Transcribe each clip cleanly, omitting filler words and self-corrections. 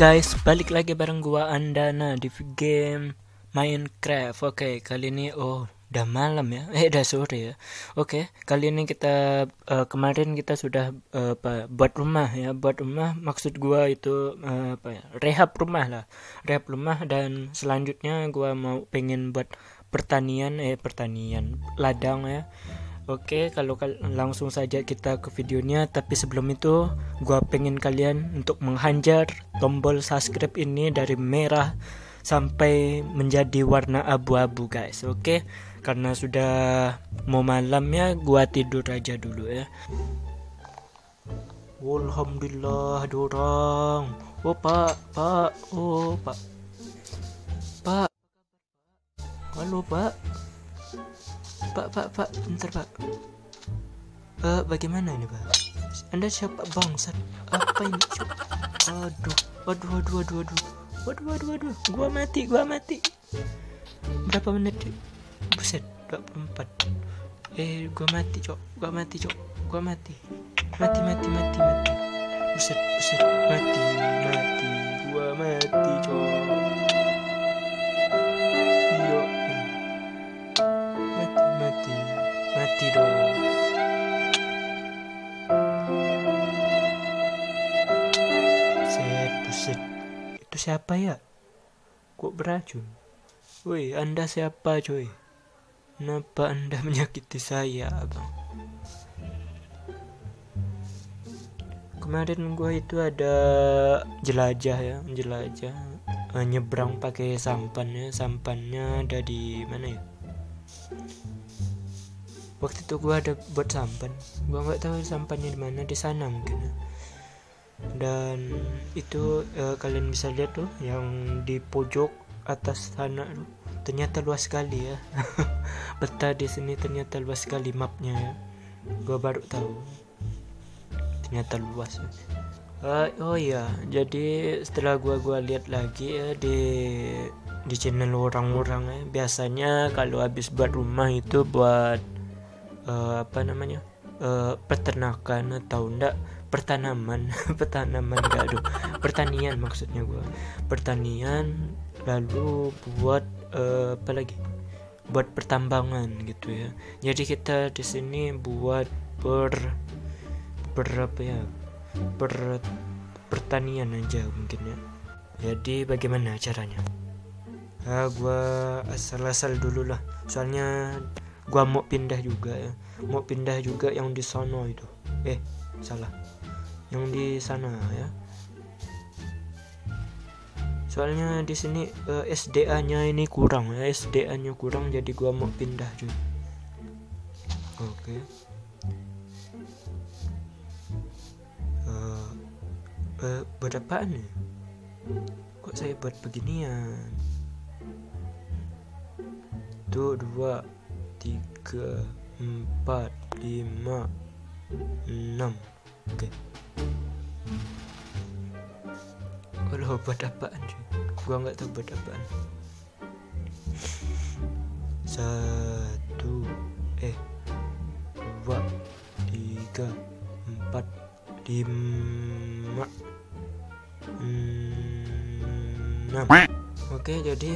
guys, balik lagi bareng gua Andana di game Minecraft. Oke, kali ini udah malam ya. Udah sore ya. Oke, kali ini kita kemarin kita sudah buat rumah ya. Buat rumah maksud gua itu rehab rumah lah. Rehab rumah, dan selanjutnya gua mau pengen buat pertanian ladang ya. Oke, kalau langsung saja kita ke videonya. Tapi sebelum itu, gua pengen kalian untuk menghanjar tombol subscribe ini dari merah sampai menjadi warna abu-abu, guys. Oke, karena sudah mau malam ya, gua tidur aja dulu ya. Alhamdulillah dorang. Pak. Halo, Pak. Pak, bentar, Pak. Bagaimana ini, Pak? Anda siapa, bangsat? Apa ini? Aduh. Gua mati. Berapa menit? Buset, 24. Gua mati, Cok. Mati. Buset. Mati. Gua mati, Cok. Siapa ya? Kok beracun? Woi, Anda siapa, coy? Kenapa Anda menyakiti saya, Abang? Kemarin gua itu ada jelajah ya, nyebrang pakai sampan ya. Sampannya ada di mana ya? Waktu itu gua ada buat sampan. Gua nggak tahu sampannya di mana, di sana mungkin. Ya. Dan itu kalian bisa lihat tuh yang di pojok atas sana tuh, ternyata luas sekali ya. Peta di sini ternyata luas sekali mapnya ya. Gua baru tahu ternyata luas ya. Oh iya, jadi setelah gua lihat lagi ya di channel orang-orang ya, biasanya kalau habis buat rumah itu buat peternakan atau enggak, pertanian maksudnya gua. Pertanian, lalu buat apalagi? Buat pertambangan gitu ya. Jadi kita di sini buat pertanian aja mungkin ya. Jadi bagaimana caranya? Gua asal-asal dulu lah. Soalnya gua mau pindah juga ya. Mau pindah juga yang di sono itu. Salah. Yang di sana ya. Soalnya di sini SDA-nya ini kurang ya. SDA-nya kurang, jadi gua mau pindah juga. Oke. Buat apaan ya? Kok saya buat beginian? 2, 3, 4, 5, 6. Oke. Kalau buat apaan sih? Gua nggak tahu buat apaan. 1, 2, 3, 4, 5, 6. Oke, jadi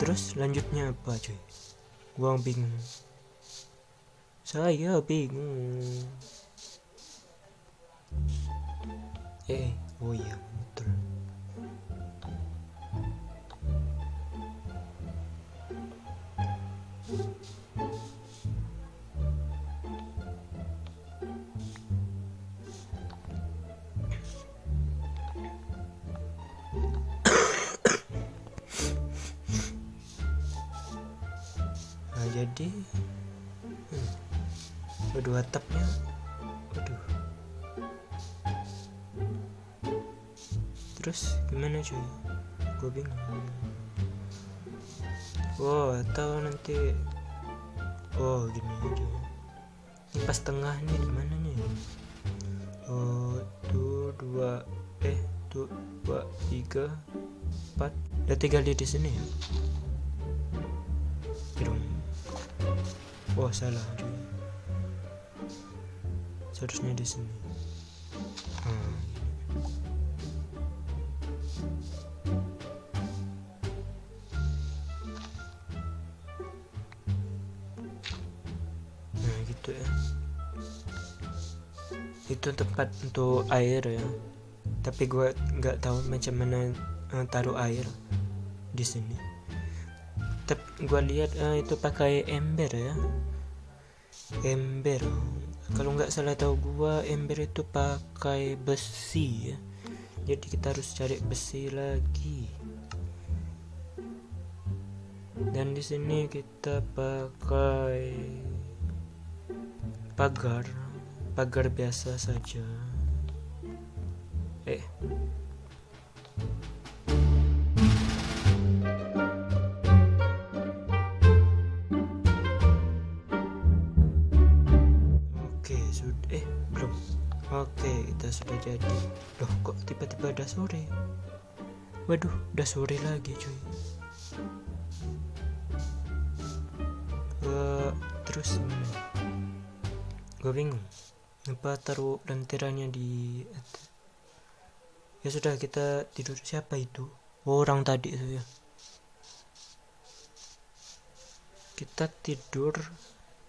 terus lanjutnya apa cuy? Gua bingung. Saya bingung. Iya betul. Nah, jadi aduh, atapnya. Aduh. Terus gimana cuy? Gue bingung. Atau nanti gini aja. Ini pas tengah nih gimana nih? 2, 3, 4. Ada 3 di sini ya? Salah cuy. Seharusnya di sini. gitu ya. Itu tempat untuk air ya, tapi gue nggak tahu macam mana taruh air di sini. Tapi gue lihat itu pakai ember ya, ember. Kalau nggak salah tahu gue, ember itu pakai besi ya. Jadi kita harus cari besi lagi. Dan di sini kita pakai pagar biasa saja. Oke, sudah belum. Oke, kita sudah jadi. Loh, kok tiba-tiba udah sore? Waduh, udah sore lagi, cuy. Terus gue bingung. Lupa taruh lentirannya di atas. Ya sudah, kita tidur. Siapa itu? Orang tadi itu ya. Kita tidur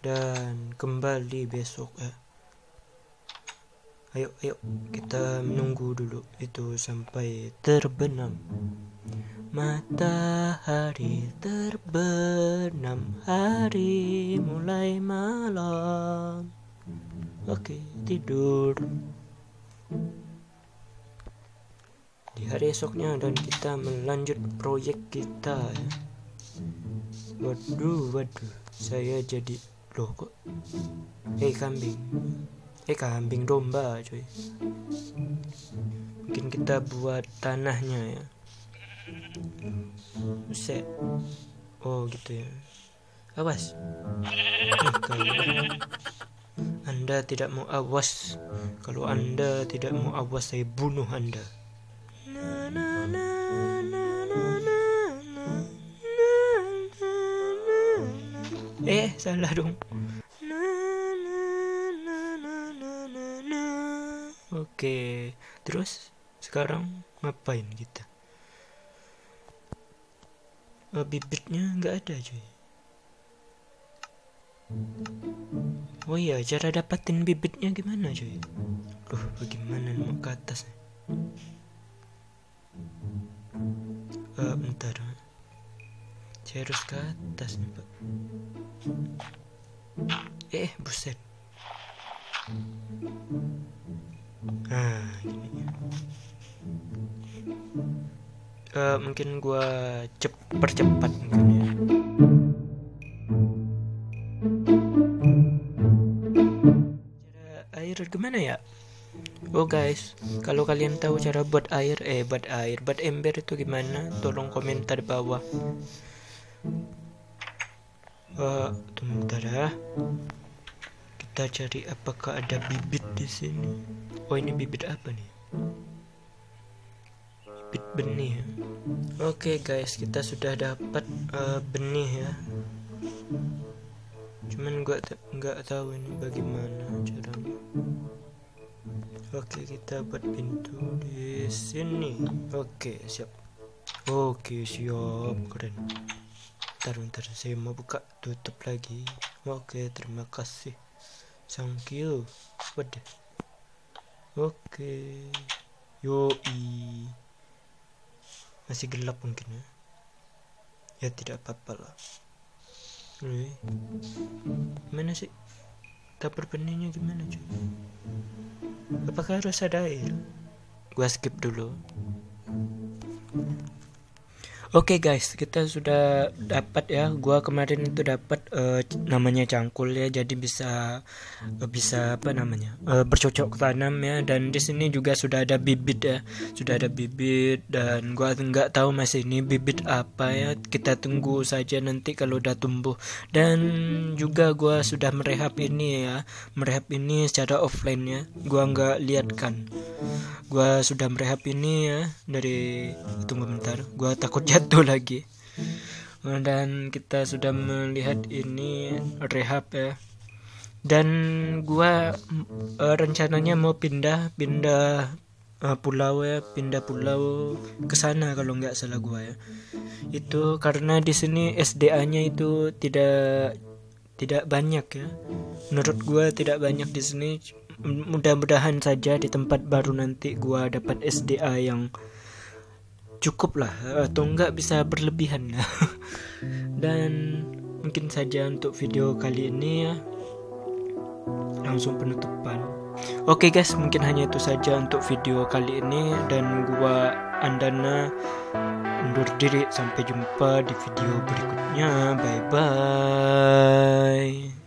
dan kembali besok ya. Ayo kita menunggu dulu itu sampai terbenam. Matahari terbenam, hari mulai malam. Oke, tidur di hari esoknya dan kita melanjut proyek kita ya. Waduh saya jadi kok kambing domba cuy. Mungkin kita buat tanahnya ya. Buset, oh gitu ya. Awas Anda tidak mau awas. Kalau Anda tidak mau awas, saya bunuh Anda. Salah dong. Oke, terus sekarang ngapain kita? Bibitnya nggak ada cuy. Oh iya, cara dapatin bibitnya gimana cuy? Loh, bagaimana mau ke atas? Bentar, saya harus ke atas nih pak. Buset. Gini. Mungkin gua percepat mungkin ya. Gimana ya? Oh guys, kalau kalian tahu cara buat ember itu gimana, tolong komentar di bawah. Tunggu bentar. Kita cari apakah ada bibit di sini. Oh, ini bibit apa nih? Bibit benih. Oke guys, kita sudah dapat benih ya. Cuman gua nggak tahu ini bagaimana caranya. Oke, kita buat pintu di sini. Oke, siap. Keren. Bentar, saya mau buka tutup lagi. Oke, terima kasih. Thank you. Waduh. Oke. Yoi. Masih gelap mungkin ya. Ya tidak apa-apa lah. Mana sih dapur benihnya gimana cuy? Apakah harus ada air? Gua skip dulu. Oke guys, kita sudah dapat ya. Gua kemarin itu dapat namanya cangkul ya, jadi bisa apa namanya bercocok tanam ya. Dan di sini juga sudah ada bibit ya, sudah ada bibit. Dan gua nggak tahu masih ini bibit apa ya. Kita tunggu saja nanti kalau udah tumbuh. Dan juga gua sudah merehab ini ya, merehab ini secara offline ya. Gua nggak lihatkan. Gua sudah merehab ini ya dari tunggu bentar. Gua takut jatuh lagi. Dan kita sudah melihat ini rehab ya. Dan gua rencananya mau pindah pulau ya, pindah pulau ke sana kalau nggak salah gua ya. Itu karena di sini SDA-nya itu tidak tidak banyak ya. Menurut gua tidak banyak di sini. Mudah-mudahan saja di tempat baru nanti gua dapat SDA yang cukup lah, atau enggak bisa berlebihan lah. Dan mungkin saja untuk video kali ini ya, langsung penutupan. Oke guys, mungkin hanya itu saja untuk video kali ini, dan gua Andana undur diri. Sampai jumpa di video berikutnya. Bye bye.